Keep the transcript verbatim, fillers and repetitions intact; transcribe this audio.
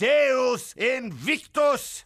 Deus Invictus!